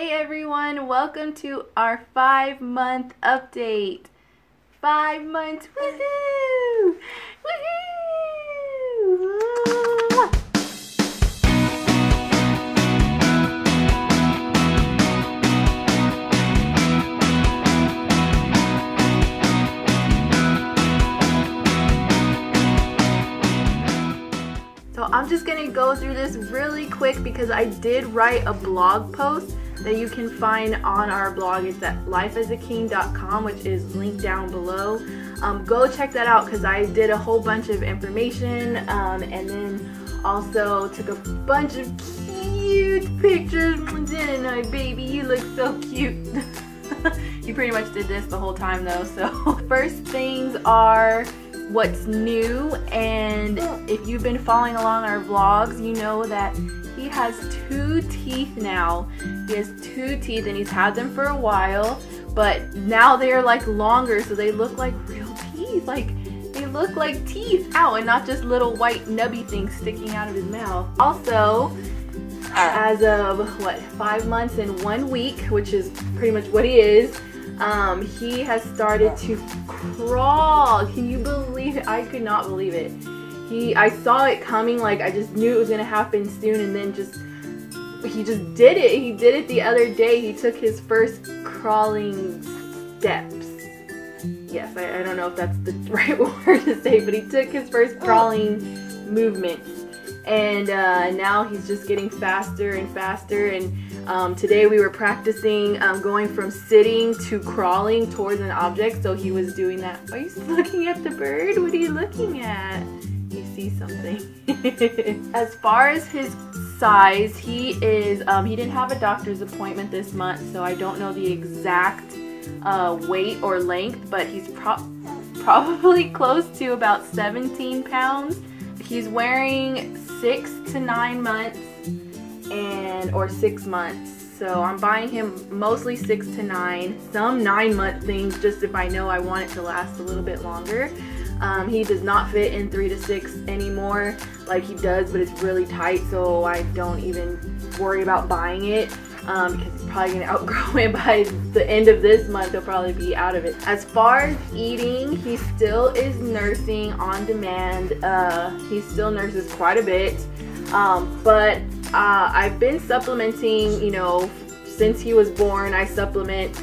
Hey everyone, welcome to our 5-month update. 5 months, woohoo! Woohoo! So I'm just gonna go through this really quick because I did write a blog post that you can find on our blog. It's at lifeasaking.com, which is linked down below. Go check that out because I did a whole bunch of information and then also took a bunch of cute pictures. And my baby, you look so cute. You pretty much did this the whole time though. So first things are what's new, and if you've been following along our vlogs, you know that he has 2 teeth now. He has 2 teeth and he's had them for a while, but now they are like longer, so they look like real teeth. Like they look like teeth out and not just little white nubby things sticking out of his mouth. Also, as of what, 5 months and 1 week, which is pretty much what he is, he has started to crawl. Can you believe it? I could not believe it. I saw it coming, like I just knew it was gonna happen soon, and then he just did it. He did it the other day. He took his first crawling steps. Yes, I don't know if that's the right word to say, but he took his first crawling movements. And now he's just getting faster and faster, and today we were practicing going from sitting to crawling towards an object, so he was doing that. Are you looking at the bird? What are you looking at? You see something. As far as his size, he is, he didn't have a doctor's appointment this month, so I don't know the exact weight or length, but he's probably close to about 17 pounds. He's wearing 6 to 9 months and or 6 months. So I'm buying him mostly 6 to 9, some 9-month things just if I know I want it to last a little bit longer. He does not fit in 3 to 6 anymore like he does, but it's really tight, so I don't even worry about buying it because he's probably going to outgrow it by the end of this month. He'll probably be out of it. As far as eating, he still is nursing on demand. He still nurses quite a bit, but I've been supplementing, you know, since he was born. I supplement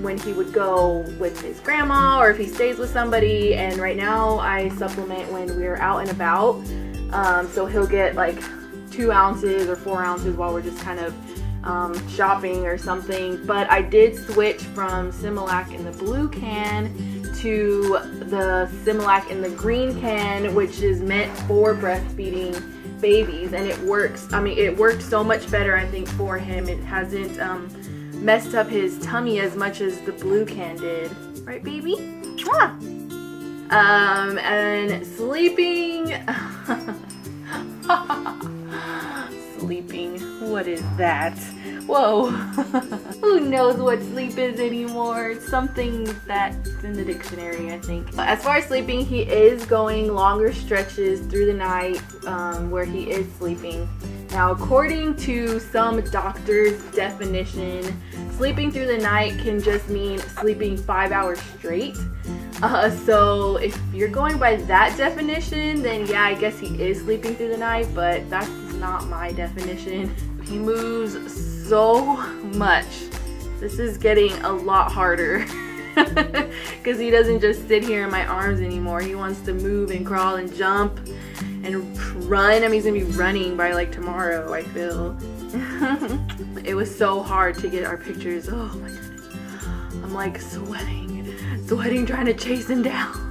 when he would go with his grandma or if he stays with somebody, and right now I supplement when we're out and about, so he'll get like 2 ounces or 4 ounces while we're just kind of shopping or something. But I did switch from Similac in the blue can to the Similac in the green can, which is meant for breastfeeding babies, and it works. I mean, it worked so much better, I think, for him. It hasn't messed up his tummy as much as the blue can did. Right, baby? Ah! And sleeping. Sleeping. What is that? Whoa. Who knows what sleep is anymore? It's something that's in the dictionary, I think. As far as sleeping, he is going longer stretches through the night where he is sleeping. Now, according to some doctor's definition, sleeping through the night can just mean sleeping 5 hours straight. So if you're going by that definition, then yeah, I guess he is sleeping through the night, but that's not my definition. He moves so much. This is getting a lot harder because he doesn't just sit here in my arms anymore. He wants to move and crawl and jump and run. I mean, he's gonna be running by like tomorrow, I feel. It was so hard to get our pictures. Oh my goodness. I'm like sweating, trying to chase him down.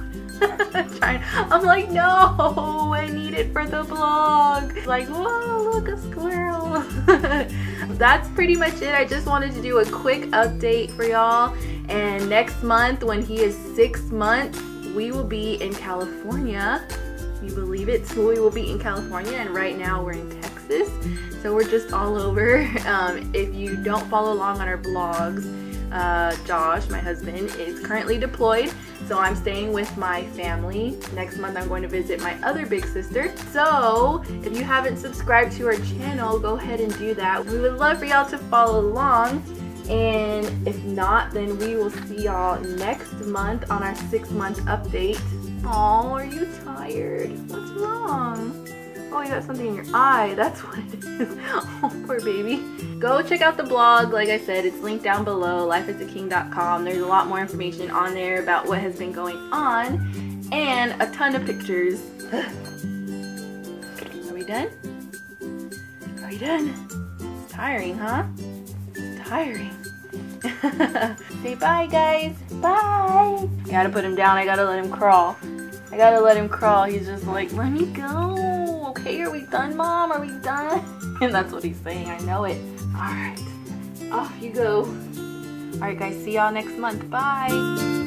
I'm like, no, I need it for the vlog. Like, whoa, look, a squirrel. That's pretty much it. I just wanted to do a quick update for y'all. And next month, when he is 6 months, we will be in California. You believe it? So we will be in California, and right now we're in Texas, so we're just all over. If you don't follow along on our blogs, Josh, my husband, is currently deployed, So I'm staying with my family. Next month I'm going to visit my other big sister. So if you haven't subscribed to our channel, go ahead and do that. We would love for y'all to follow along. And if not, then we will see y'all next month on our 6-month update. Aw, are you tired? What's wrong? Oh, you got something in your eye. That's what it is. Oh, poor baby. Go check out the blog. Like I said, it's linked down below, lifeasaking.com. There's a lot more information on there about what has been going on and a ton of pictures. Are we done? Are we done? It's tiring, huh? Tiring. Say bye, guys. Bye. I gotta put him down. I gotta let him crawl. I gotta let him crawl. He's just like, let me go. Okay, are we done, Mom? Are we done? And that's what he's saying. I know it. All right. Off you go. All right, guys. See y'all next month. Bye.